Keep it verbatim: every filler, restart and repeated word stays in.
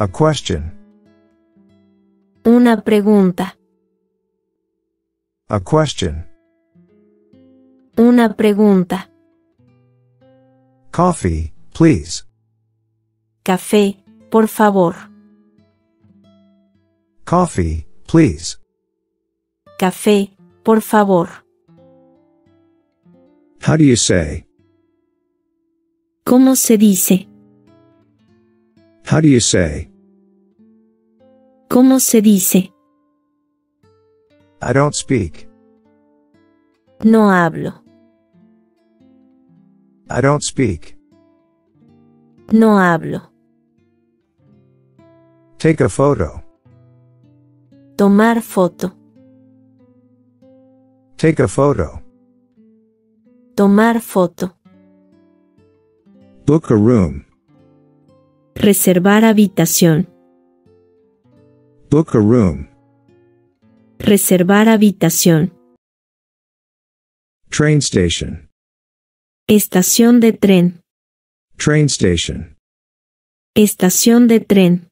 A question. Una pregunta. A question. Una pregunta. Coffee, please. Café, por favor. Coffee, please. Café, por favor. How do you say? ¿Cómo se dice? How do you say? ¿Cómo se dice? I don't speak. No hablo. I don't speak. No hablo. Take a photo. Tomar foto. Take a photo. Tomar foto. Book a room. Reservar habitación. Book a room. Reservar habitación. Train station. Estación de tren. Train station. Estación de tren.